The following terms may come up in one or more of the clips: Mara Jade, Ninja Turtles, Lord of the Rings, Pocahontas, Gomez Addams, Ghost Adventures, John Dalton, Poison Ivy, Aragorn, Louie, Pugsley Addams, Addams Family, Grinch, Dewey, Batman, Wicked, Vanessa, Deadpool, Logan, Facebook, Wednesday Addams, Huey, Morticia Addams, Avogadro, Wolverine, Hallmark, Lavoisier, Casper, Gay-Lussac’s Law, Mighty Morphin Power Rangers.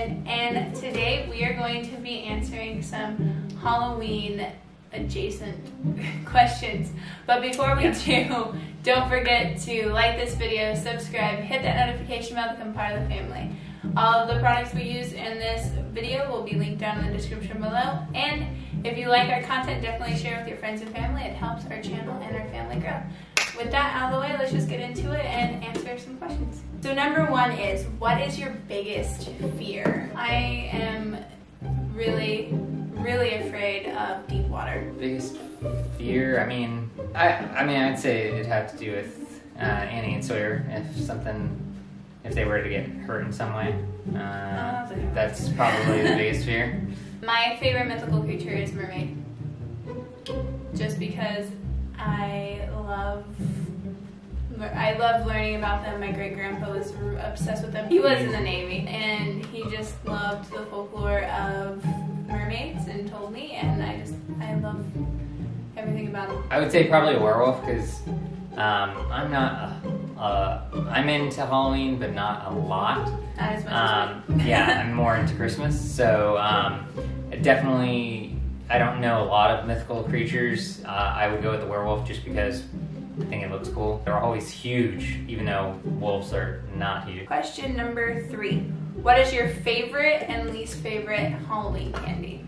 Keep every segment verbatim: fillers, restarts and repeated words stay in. Morphin, and today we are going to be answering some Halloween adjacent questions. But before we do, don't forget to like this video, subscribe, hit that notification bell, become part of the family. All of the products we use in this video will be linked down in the description below. And if you like our content, definitely share with your friends and family. It helps our channel and our family grow. With that out of the way, let's just get into it and answer some questions. So number one is, what is your biggest fear? I am really, really afraid of deep water. Biggest fear? I mean, I, I mean, I'd say it'd have to do with uh, Annie and Sawyer. If something, if they were to get hurt in some way, uh, oh, that's probably the biggest fear. My favorite mythical creature is mermaid, just because I love, I love learning about them. My great-grandpa was obsessed with them. He was in the Navy, and he just loved the folklore of mermaids and told me, and I just, I love everything about them. I would say probably a werewolf, because um, I'm not, a, a, I'm into Halloween, but not a lot. Not as much um, as yeah, I'm more into Christmas, so um, definitely, I don't know a lot of mythical creatures. Uh, I would go with the werewolf just because I think it looks cool. They're always huge, even though wolves are not huge. Question number three. What is your favorite and least favorite Halloween candy?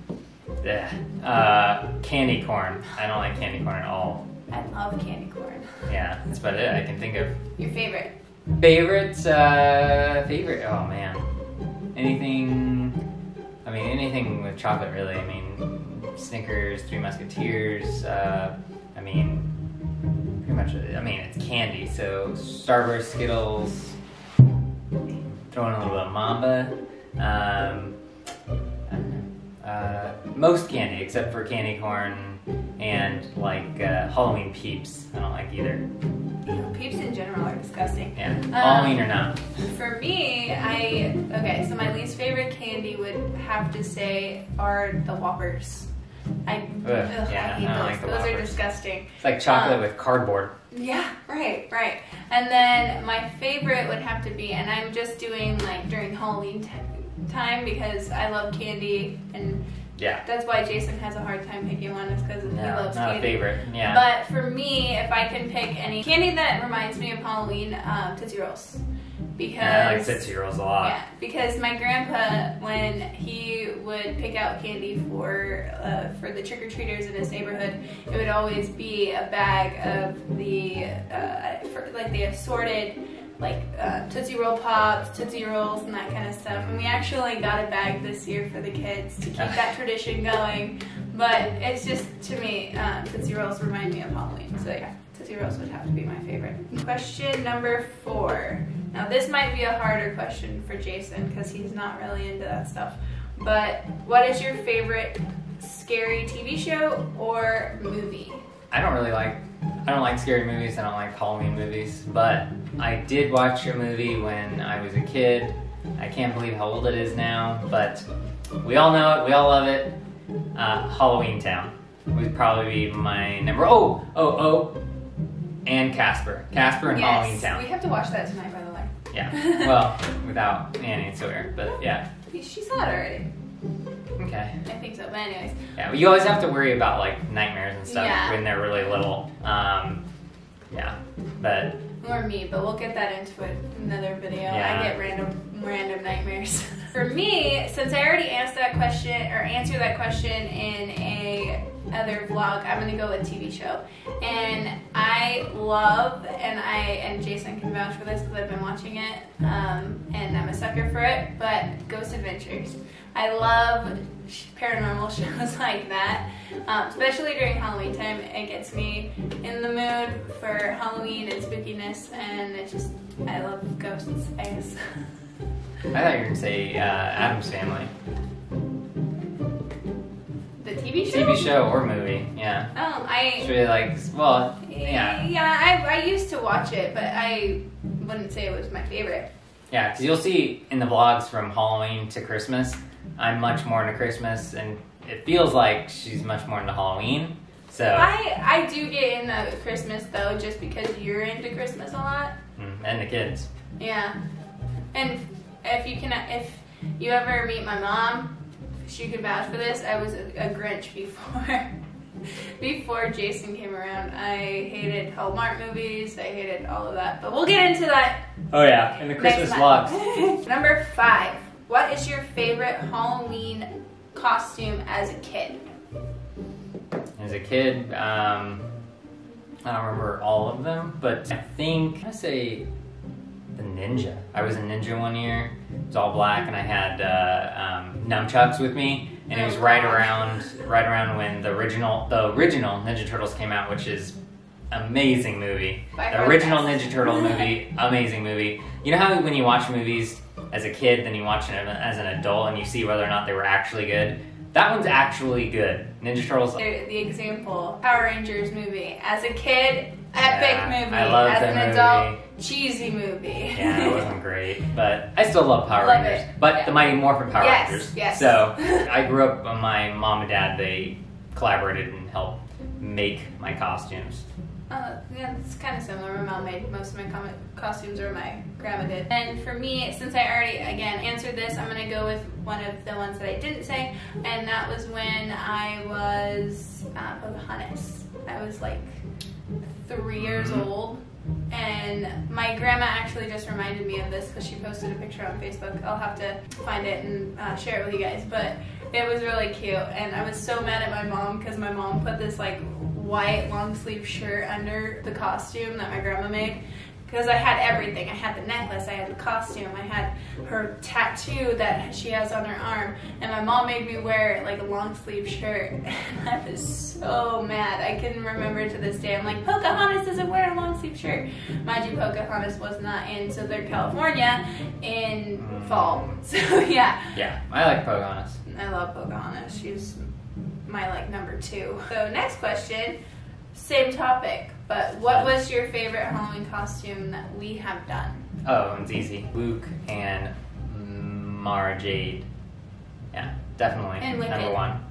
Ugh. Uh, candy corn. I don't like candy corn at all. I love candy corn. Yeah, that's about it I can think of. Your favorite? Favorite, uh, favorite, oh man. Anything, I mean, anything with chocolate really. I mean, Snickers, Three Musketeers, uh, I mean, pretty much, I mean, it's candy, so Starburst, Skittles, throwing a little bit of Mamba, um, uh, most candy, except for candy corn, and like, uh, Halloween Peeps, I don't like either. Ew, Peeps in general are disgusting. Yeah, um, Halloween or not. For me, I, okay, so my least favorite candy would have to say are the Whoppers. I, ugh, ugh, yeah, I hate I those. Like those Whoppers are disgusting. It's like chocolate um, with cardboard. Yeah, right, right. And then my favorite would have to be, and I'm just doing like during Halloween time because I love candy, and yeah, that's why Jason has a hard time picking one. It's because yeah, he loves not candy. Not a favorite, yeah. But for me, if I can pick any candy that reminds me of Halloween, uh, Tootsie Rolls. Because yeah, I like Tootsie Rolls a lot. Yeah, because my grandpa, when he would pick out candy for uh, for the trick-or-treaters in his neighborhood, it would always be a bag of the, uh, for, like the assorted, like uh, Tootsie Roll Pops, Tootsie Rolls, and that kind of stuff. And we actually got a bag this year for the kids to keep that tradition going. But it's just, to me, uh, Tootsie Rolls remind me of Halloween. So yeah, Tootsie Rolls would have to be my favorite. Question number four. Now this might be a harder question for Jason because he's not really into that stuff, but what is your favorite scary T V show or movie? I don't really like, I don't like scary movies, I don't like Halloween movies, but I did watch a movie when I was a kid. I can't believe how old it is now, but we all know it, we all love it. Uh, Halloweentown would probably be my number, oh, oh, oh, and Casper. Casper and yes, Halloweentown. We have to watch that tonight, by the way. Yeah, well, without Annie and Sawyer, but yeah. She saw it already. Okay. I think so, but anyways. Yeah, well, you always have to worry about like nightmares and stuff yeah. when they're really little. Um, yeah, but. Or me, but we'll get that into it in another video. Yeah. I get random, random nightmares. For me, since I already asked that question or answered that question in a other vlog, I'm gonna go with T V show. And I love, and I and Jason can vouch for this because I've been watching it, um, and I'm a sucker for it. But Ghost Adventures, I love paranormal shows like that, um, especially during Halloween time. It gets me in the mood for Halloween and spookiness, and it just I love ghosts, I guess. I thought you were gonna say uh, Addams Family. The T V show. T V show or movie, yeah. Oh, I. Should we like? Well, yeah. Yeah, I I used to watch it, but I wouldn't say it was my favorite. Yeah, because you'll see in the vlogs from Halloween to Christmas, I'm much more into Christmas, and it feels like she's much more into Halloween. So I I do get into Christmas though, just because you're into Christmas a lot. And the kids. Yeah, and. If you can, if You ever meet my mom? She can vouch for this. I was a, a Grinch before before Jason came around. I hated Hallmark movies. I hated all of that. But we'll get into that. Oh yeah, in the Christmas vlogs. Number five. What is your favorite Halloween costume as a kid? As a kid, um, I don't remember all of them, but I think I say the ninja. I was a ninja one year. It was all black, and I had uh, um, nunchucks with me. And it was right around, right around when the original, the original Ninja Turtles came out, which is amazing movie. The original Ninja Turtle movie, amazing movie. You know how when you watch movies as a kid, then you watch it as an adult, and you see whether or not they were actually good. That one's actually good. Ninja Turtles. The, the example, Power Rangers movie. As a kid, epic yeah, movie. I love As an movie. adult, cheesy movie. Yeah, it wasn't great, but I still love Power love Rangers. It. But yeah. the Mighty Morphin Power yes, Rangers. Yes. So I grew up. My mom and dad, they collaborated and helped make my costumes. Uh, yeah, it's kind of similar. My mom made most of my com costumes, or my grandma did. And for me, since I already, again, answered this, I'm going to go with one of the ones that I didn't say, and that was when I was uh, Pocahontas. I was like three years old, and my grandma actually just reminded me of this because she posted a picture on Facebook. I'll have to find it and uh, share it with you guys, but it was really cute, and I was so mad at my mom because my mom put this like white long sleeve shirt under the costume that my grandma made, because I had everything. I had the necklace, I had the costume, I had her tattoo that she has on her arm, and my mom made me wear like a long sleeve shirt, and I was so mad. I can remember to this day, I'm like, Pocahontas doesn't wear a long sleeve shirt. Mind you, Pocahontas was not in Southern California in fall, so yeah. Yeah, I like Pocahontas. I love Pocahontas, she's my like number two. So next question, same topic, but what was your favorite Halloween costume that we have done? Oh, it's easy. Luke and Mara Jade. Yeah, definitely. And Wicked. Number one.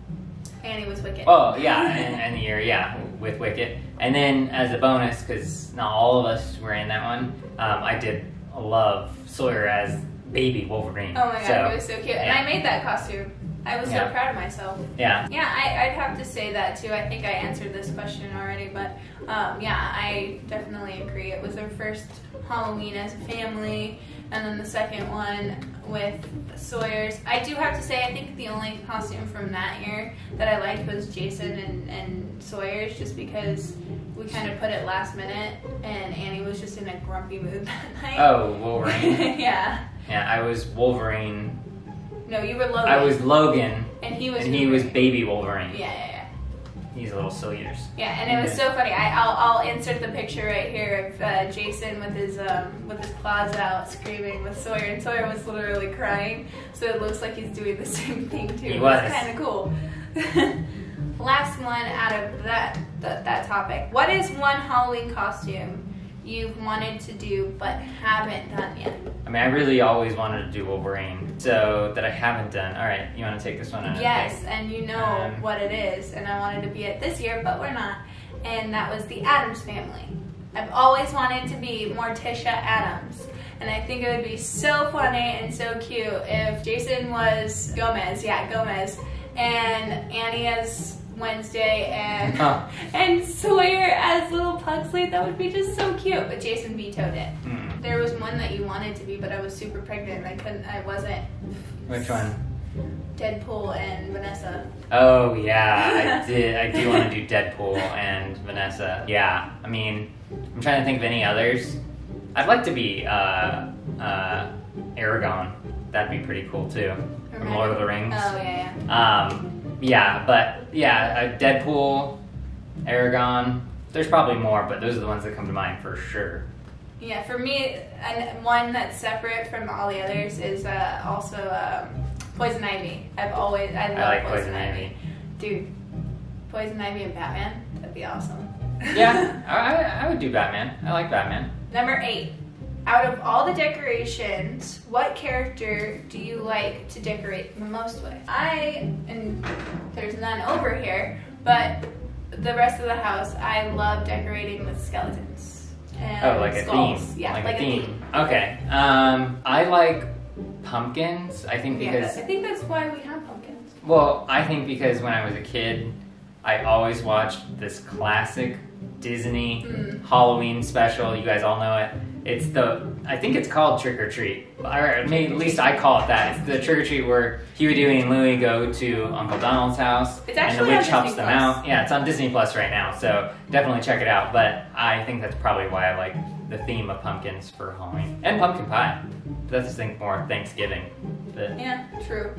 And it was Wicked. Oh, yeah, and, and the year, yeah, with Wicked. And then as a bonus, because not all of us were in that one, um, I did love Sawyer as baby Wolverine. Oh my god, so, it was so cute. Yeah. And I made that costume. I was yeah. so proud of myself. Yeah. Yeah, I, I'd have to say that too. I think I answered this question already, but um, yeah, I definitely agree. It was our first Halloween as a family, and then the second one with Sawyer's. I do have to say, I think the only costume from that year that I liked was Jason and, and Sawyer's, just because we kind of put it last minute, and Annie was just in a grumpy mood that night. Oh, Wolverine. yeah. Yeah, I was Wolverine. No, you were Logan. I was Logan. And he was. And he was baby Wolverine. Yeah, yeah, yeah. He's a little sillier. Yeah, and it was so funny. I, I'll, I'll insert the picture right here of uh, Jason with his um, with his claws out, screaming with Sawyer, and Sawyer was literally crying. So it looks like he's doing the same thing too. He was. It's kind of cool. Last one out of that th that topic. What is one Halloween costume you've wanted to do but haven't done yet? I mean, I really always wanted to do Wolverine, so that I haven't done. All right, you want to take this one? Yes, and you know um, what it is, and I wanted to be it this year, but we're not. And that was the Addams Family. I've always wanted to be Morticia Addams, and I think it would be so funny and so cute if Jason was Gomez, yeah, Gomez, and Annie as Wednesday, and huh. and Sawyer as little Pugsley. That would be just so cute, but Jason vetoed it. Mm. There was one that you wanted to be, but I was super pregnant and I couldn't, I wasn't. Which one? Deadpool and Vanessa. Oh yeah, I did. I do want to do Deadpool and Vanessa. Yeah, I mean, I'm trying to think of any others. I'd like to be uh, uh, Aragorn. That'd be pretty cool too. Remember? From Lord of the Rings. Oh yeah, yeah. Um, Yeah, but yeah, Deadpool, Aragorn, there's probably more, but those are the ones that come to mind for sure. Yeah, for me, and one that's separate from all the others is uh, also um, Poison Ivy. I've always, I love I like Poison, Poison Ivy. Ivy. Dude, Poison Ivy and Batman, that'd be awesome. yeah, I, I would do Batman. I like Batman. Number eight, out of all the decorations, what character do you like to decorate the most with? I, and there's none over here, but the rest of the house, I love decorating with skeletons and skulls. Oh, like a theme. Yeah, like a theme. Okay. Um, I like pumpkins. I think because yeah, I think that's why we have pumpkins. Well, I think because when I was a kid, I always watched this classic Disney mm. Halloween special. You guys all know it. It's the, I think it's called Trick or Treat. Or at least I call it that. It's the Trick or Treat where Huey, Dewey, and Louie go to Uncle Donald's house. It's actually and the witch helps them out. Yeah, it's on Disney Plus right now, so definitely check it out. But I think that's probably why I like the theme of pumpkins for Halloween. And pumpkin pie. That's think more Thanksgiving. But, yeah, true.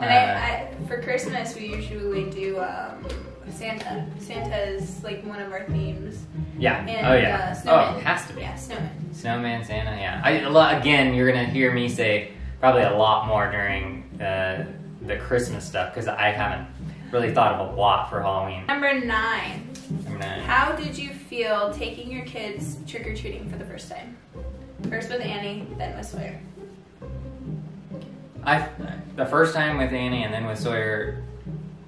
And uh, I, I, for Christmas, we usually do um, Santa. Santa is like one of our themes. Yeah. And, oh yeah. Uh, snowman. Oh, it has to be. Yeah, snowman. Snowman, Santa, yeah. I, a lot, again, you're gonna hear me say probably a lot more during uh, the Christmas stuff because I haven't really thought of a lot for Halloween. Number nine. Number nine. How did you feel taking your kids trick or treating for the first time? First with Annie, then with Sawyer. I the first time with Annie and then with Sawyer.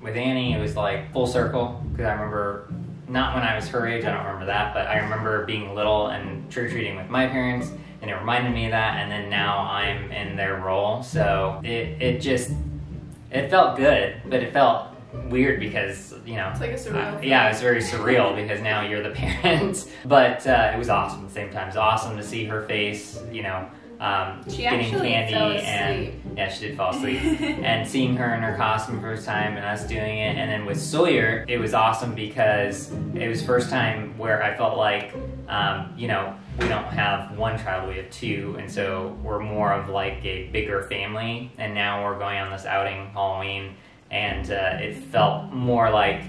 With Annie, it was like full circle because I remember. Not when I was her age, I don't remember that, but I remember being little and trick-or-treating with my parents, and it reminded me of that, and then now I'm in their role, so it, it just, it felt good, but it felt weird because, you know. It's like a surreal. Uh, yeah, it was very surreal because now you're the parent, but uh, it was awesome at the same time. It was awesome to see her face, you know, um, she getting candy and, yeah, she did fall asleep, and seeing her in her costume first time and us doing it. And then with Sawyer, it was awesome because it was first time where I felt like, um, you know, we don't have one child, we have two. And so we're more of like a bigger family. And now we're going on this outing Halloween. And uh, it felt more like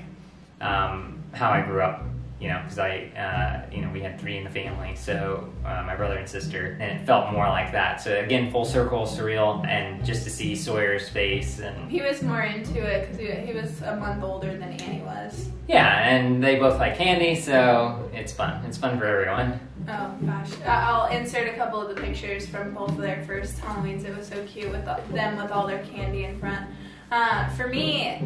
um, how I grew up. You know, because I, uh, you know, we had three in the family, so uh, my brother and sister, and it felt more like that. So again, full circle, surreal, and just to see Sawyer's face and... He was more into it because he, he was a month older than Annie was. Yeah, and they both like candy, so it's fun. It's fun for everyone. Oh, gosh. I'll insert a couple of the pictures from both of their first Halloweens. It was so cute with them with all their candy in front. Uh, for me...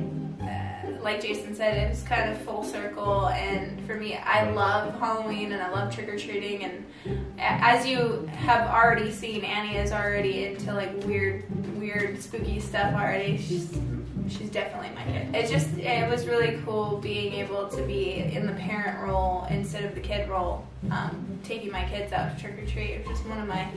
Like Jason said, it was kind of full circle, and for me, I love Halloween and I love trick-or-treating, and as you have already seen, Annie is already into like weird, weird, spooky stuff already. She's, she's definitely my kid. It just, it was really cool being able to be in the parent role instead of the kid role, um, taking my kids out to trick-or-treat. It was just one of my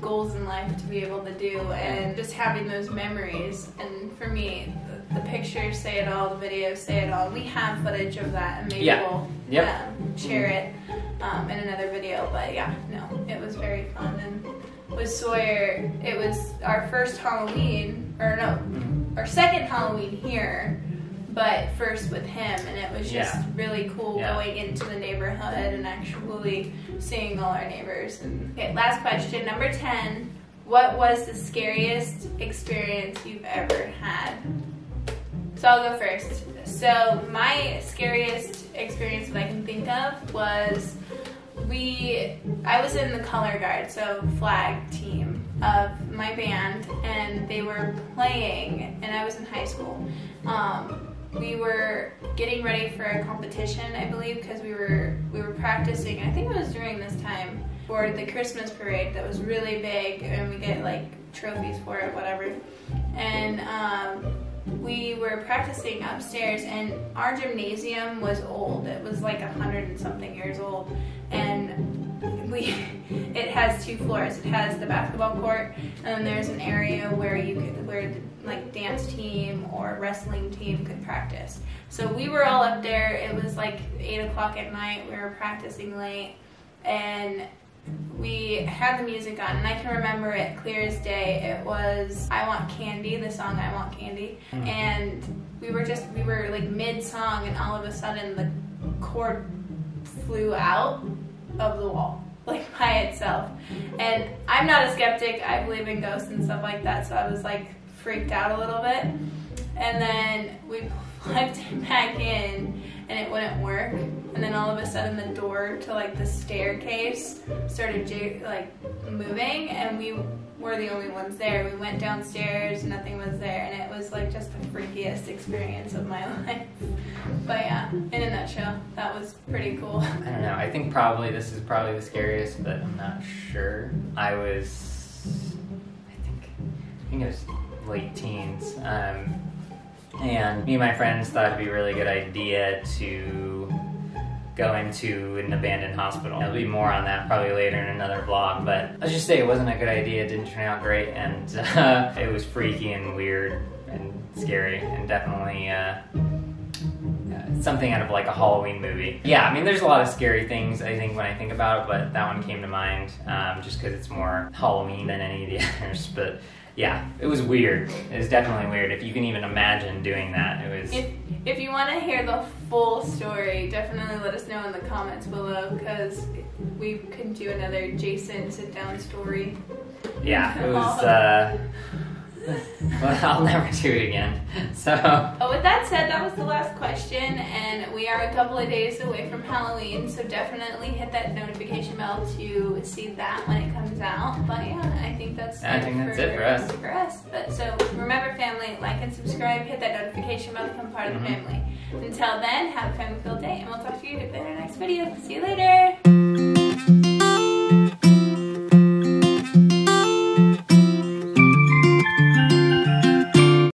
goals in life to be able to do, and just having those memories, and for me, the pictures say it all, the videos say it all. We have footage of that, and maybe yeah. we'll yep. um, share it um, in another video. But yeah, no, it was very fun. And with Sawyer, it was our first Halloween, or no, our second Halloween here, but first with him. And it was just yeah. really cool yeah. going into the neighborhood and actually seeing all our neighbors. And, okay, last question, number ten. What was the scariest experience you've ever had? So I'll go first. So my scariest experience that I can think of was we, I was in the color guard, so flag team of my band, and they were playing, and I was in high school. Um, we were getting ready for a competition, I believe, because we were, we were practicing, I think it was during this time, for the Christmas parade that was really big, and we get like trophies for it, whatever. And, um, we were practicing upstairs, and our gymnasium was old. It was like a hundred and something years old, and we it has two floors. It has the basketball court, and there's an area where you could where like dance team or wrestling team could practice. So we were all up there. It was like eight o'clock at night. We were practicing late, and we had the music on, and I can remember it clear as day. It was I Want Candy, the song I Want Candy, and we were just, we were like mid-song, and all of a sudden the chord flew out of the wall, like by itself. And I'm not a skeptic, I believe in ghosts and stuff like that, so I was like freaked out a little bit. And then we plugged it back in, and it wouldn't work. And then all of a sudden the door to like the staircase started like moving, and we were the only ones there. We went downstairs, nothing was there, and it was like just the freakiest experience of my life. But yeah, in a nutshell, that was pretty cool. I don't know, I think probably this is probably the scariest, but I'm not sure. I was, I think I think it was late teens. Um, and me and my friends thought it'd be a really good idea to go into an abandoned hospital. There'll be more on that probably later in another vlog, but let's just say it wasn't a good idea. It didn't turn out great, and uh, it was freaky and weird and scary and definitely uh, something out of like a Halloween movie. Yeah, I mean, there's a lot of scary things I think when I think about it, but that one came to mind um, just because it's more Halloween than any of the others. But yeah, it was weird. It was definitely weird. If you can even imagine doing that, it was... If, if you want to hear the full story, definitely let us know in the comments below, because we could do another Jason sit-down story. Yeah, it was... Uh, but I'll never do it again. So... Oh, with that said, that was the last question, and we are a couple of days away from Halloween, so definitely hit that notification bell to see that when it comes out. But yeah, I think that's I it think that's for, it for us. For us. But so remember, family, like and subscribe, hit that notification bell to become part of mm-hmm. the family. Until then, have a family-filled day, and we'll talk to you in our next video. See you later.